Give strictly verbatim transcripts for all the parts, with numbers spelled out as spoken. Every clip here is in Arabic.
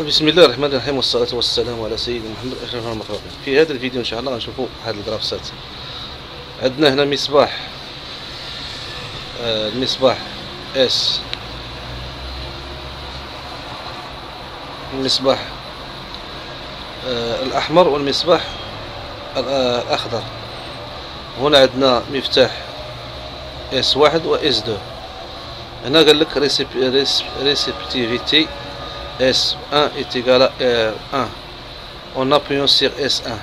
بسم الله الرحمن الرحيم، والصلاة والسلام على سيدنا محمد أشرف المخلوقين. في هذا الفيديو إن شاء الله غنشوفوا هاد الغرافسات. عندنا هنا مصباح، آه المصباح اس، المصباح آه الأحمر والمصباح آه الأخضر. هنا عندنا مفتاح اس واحد و اس دو. هنا قال لك ريسيب ريسيبتيفيتي S un est égal à euh, un en appuyant sur S un.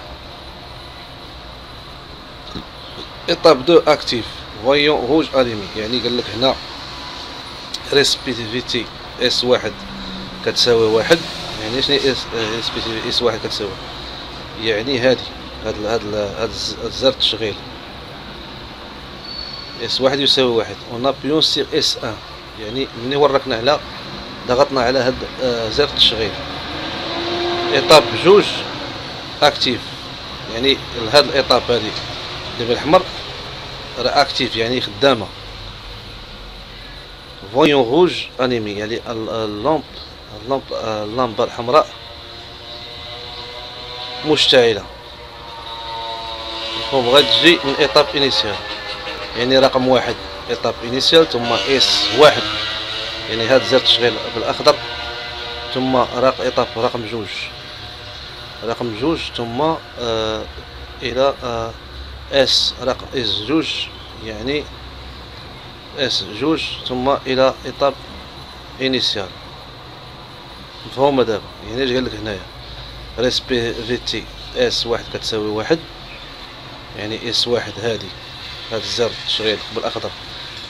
Étape deux active. Voyons rouge allumé. يعني قال لك هنا respectivity S واحد كتساوي واحد. يعني شنو respectivity S واحد كتساوي؟ يعني هذه هذا هذا الزر التشغيل S واحد يساوي واحد en appuyant sur S un. يعني ملي وركنا على ضغطنا على هاد زر التشغيل. ايطاب جوج اكتيف، يعني هاد الايطاب هادي دابا الاحمر راه اكتيف يعني خدامه. فويون روج انيمي يعني اللامب اللامب اللامبه الحمراء مشتعله. بغات تجي من ايطاب انيسيال يعني رقم واحد، ايطاب انيسيال ثم اس واحد يعني هذا زر التشغيل بالاخضر، ثم رق اطاف رقم جوج رقم جوج ثم آه الى آه اس رقم اس جوج يعني اس جوج ثم الى اطاف انيسيال. مفهوم دابا؟ يعني اش قال لك هنايا ريسبيفيتي اس واحد كتساوي واحد، يعني اس واحد هادي هذا الزر التشغيل بالاخضر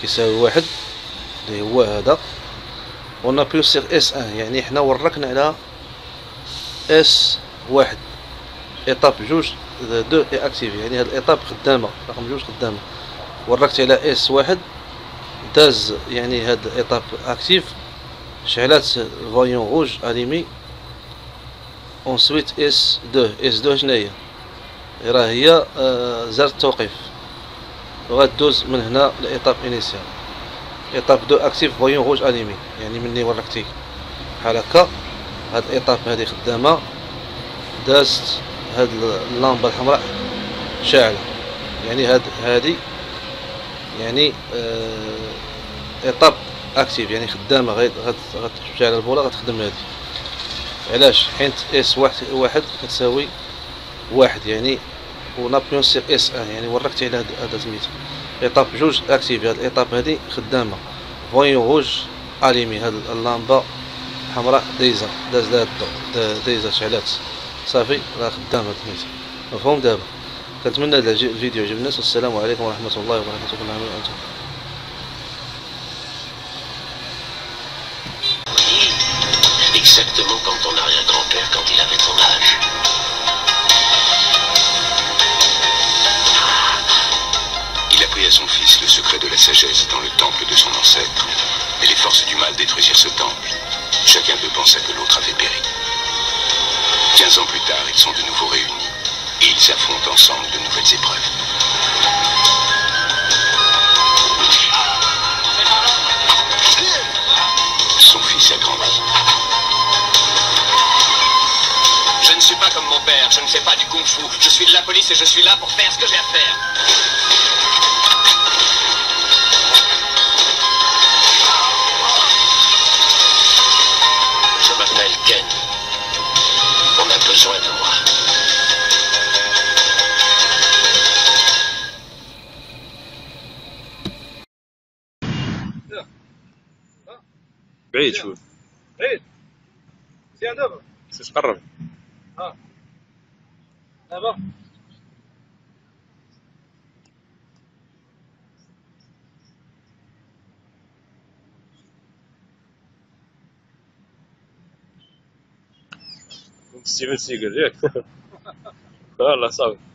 كيساوي واحد اللي هو هذا. ونابيو سيغ اس ان يعني حنا وركنا على اس واحد. ايطاب جوج دو اي اكتيف يعني هاد الايطاب خدامه رقم جوج خدامه. وركت على اس واحد داز يعني هاد الايطاب اكتيف، شعلات فويون روج اليمي. اونسويت اس دو اس دو شناهي؟ راه هي زر التوقيف. وغدوز من هنا لايطاب انيسيال ايطاب دو اكتيف فويون روج اليمي. يعني ملي وركتي بحال هكا هاد الايطاب هادي خدامه، دازت هاد اللامبه الحمراء شاعله. يعني هاد هادي يعني ايطاب اكتيف يعني خدامه، غير غتشعل البوله غتخدم هادي. علاش؟ حيت اس واحد واحد كتساوي واحد يعني ونابيون سيغ اس ان يعني وركتي على هذا سميتو ايطاب جوج اكتيف. هاد الايطاب هادي خدامه فويون روج اليمي، هاد اللامبه الحمراء دايزه داز لها الضوء دايزه شعلات صافي راه خدامه تميت. مفهوم دابا؟ كنتمنى هاد الفيديو يعجب الناس، والسلام عليكم ورحمه الله وبركاته. كل عام وانتم exactement comme ton arrière-grand-père quand il avait son âge. À son fils le secret de la sagesse dans le temple de son ancêtre, mais les forces du mal détruisirent ce temple. Chacun d'eux pensa que l'autre avait péri. Quinze ans plus tard, ils sont de nouveau réunis, et ils affrontent ensemble de nouvelles épreuves. Son fils a grandi. Je ne suis pas comme mon père, je ne fais pas du kung-fu, je suis de la police et je suis là pour faire ce que j'ai à faire. بعيد شوي بعيد مزيان دابا خصك تقرب. ها دابا كنت ستيفن سيغل ياك؟ والله صافي.